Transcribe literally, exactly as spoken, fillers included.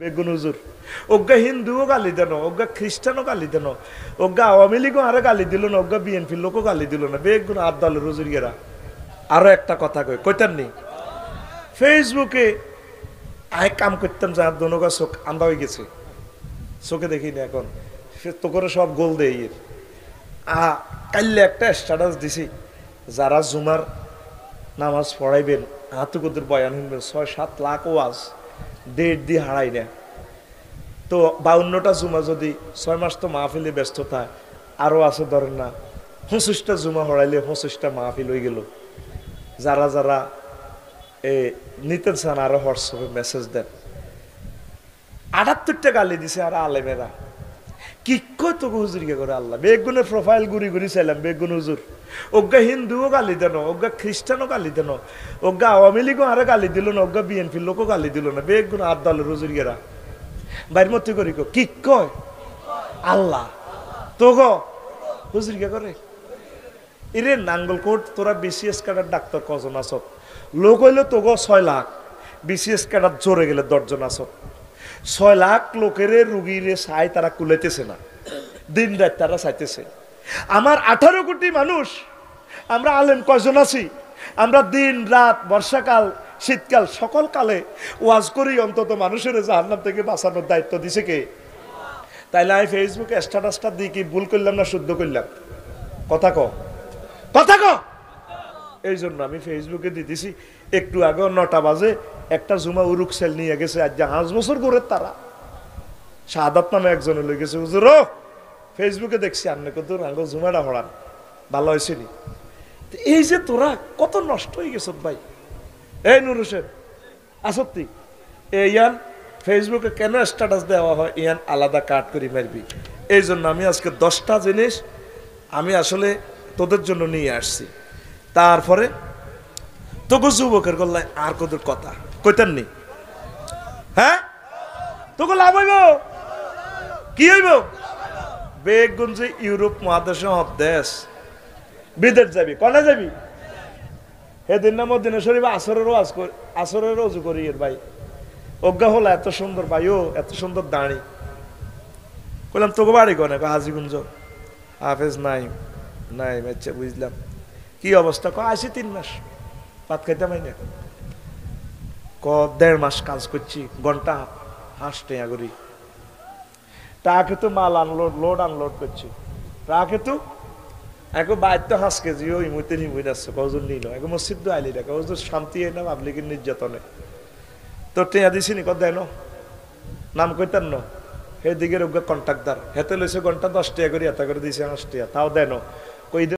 বেগুন হুজুর ওগা হিন্দুও গালি দেন, ওগা খ্রিস্টানও গালি দেন, ওগা আওয়ামী লীগও আরো গালি দিল না, ওগা বিএনপির লোকও গালি দিল না, বেগুন আদাল হুজুরিয়েরা। আরো একটা কথা কই কইতার নেই, ফেসবুকে আয় কাম করতাম যার দোনোগা চোখ আন্দা হয়ে গেছে, চোখে দেখি না এখন, তো করে সব গোল দেয়। আ কাললে একটা স্ট্যাটাস দিছি, যারা জুমার নামাজ পড়াইবেন হাতুকুদের বয়ান শুনবেন, ছয় সাত লাখ ওয়াজ ডেট দিয়ে হারাই না। তো বাউন্নটা জুমা যদি ছয় মাস তো মাহফিলে ব্যস্ততা আরও আছে ধরেন না, পঁচিশটা জুমা হরাইলে পঁচিশটা মাহফিল হয়ে গেল। যারা যারা এ নিতে চান আরও হোয়াটসঅ্যাপে মেসেজ দেন। আটাত্তরটা গালি দিছে আর আলেমেরা, কি কত হুজুরকে করে আল্লাহ। বেগুনের প্রোফাইল ঘুরি ঘুরি চাইলাম, বেগুন হুজুর ওগা হিন্দুও গালি দেন, ওগা খ্রিস্টানও গালি দেন, ওগা আওয়ামী লীগও আরো গালি দিল না, ওগা বিএনপির লোকও গালি দিল না, বেগুন আদাল হুজুরগেরা বাইর মধ্যে করি কি কয় আল্লাহ তো গো হুজুরকে করে। এরে নাঙ্গলকোট তোরা বিসিএস ক্যাডার ডাক্তার কজন আসক, লোক হইলো তো গো ছয় লাখ, বিসিএস ক্যাডার জোরে গেলে দশজন আসক। ছয় লাখ লোকের রুগীরে চাই তারা কুলাইতেছে না, দিন রাত তারা চাইতেছে। আমার আঠারো কোটি মানুষ, আমরা আলেম কয়জন আছি? আমরা দিন রাত বর্ষাকাল শীতকাল সকল কালে ওয়াজ করি, অন্তত মানুষের জাহান্নাম থেকে বাঁচানোর দায়িত্ব দিছে কে? তাইলে আমি ফেসবুকে স্ট্যাটাসটা দিই কি ভুল করলাম না শুদ্ধ করলাম? কথা কও, কথা কও। এই জন্য আমি ফেসবুকে দিতেছি। একটু আগে নটা বাজে একটা জুমা উরুক সেল নিয়ে গেছে, আজ যা পাঁচ বছর ঘুরে তারা শাহাদাত নামে একজনে লই গেছে। হুজুর ও ফেসবুকে দেখছি আপনি কত রাঙ্গো জুমাটা হরান ভালো হয়েছে নি। এই যে তোরা কত নষ্ট হয়ে গেছ ভাই। এই নুর হোসেন আসত্তি ইয়ান ফেসবুকে কেন স্ট্যাটাস দেওয়া হয় ইয়ান আলাদা কাট করে মারবি। এই জন্য আমি আজকে দশটা জিনিস আমি আসলে তোদের জন্য নিয়ে আসছি। তারপরে তবু যুবকের গল্লায় আর কত কথা কইতেন নি, হ্যাঁ তবু লাভ হইব কি হইব? বেগগঞ্জে ইউরোপ মহাদেশে হব দেশ বিদেশ যাবি কনে যাবি। সেদিন নাম দিনে শরীফ আসরেরও আজ আসরেরও অজু করি এর ভাই অজ্ঞা হলো এত সুন্দর ভাই ও এত সুন্দর দাঁড়ি। কইলাম তোকে বাড়ি কনে হাজিগঞ্জ হাফেজ নাই নাই আচ্ছা বুঝলাম কি অবস্থা। ক আসি তিন মাস ভাত খাইতে পাই না, ক দেড় মাস কাজ করছি ঘন্টা হাসতে আগরি ট্রাকে তো মাল আনলোড লোড আনলোড করছি ট্রাকে তো এখন বাইর তো হাঁস কেজি ওই মুহূর্তে নিমুই আসছে কজন নিল এখন মসজিদ তো আইলি না কজন শান্তি হয় না পাবলিকের নির্যাতনে তো টেয়া দিছি নি। ক দেন নাম কইতার ন সেদিকের অজ্ঞা কন্ট্রাক্টদার হেতে লইছে ঘন্টা দশ টাকা করে এটা করে দিয়েছে হাঁস টাকা তাও দেন কই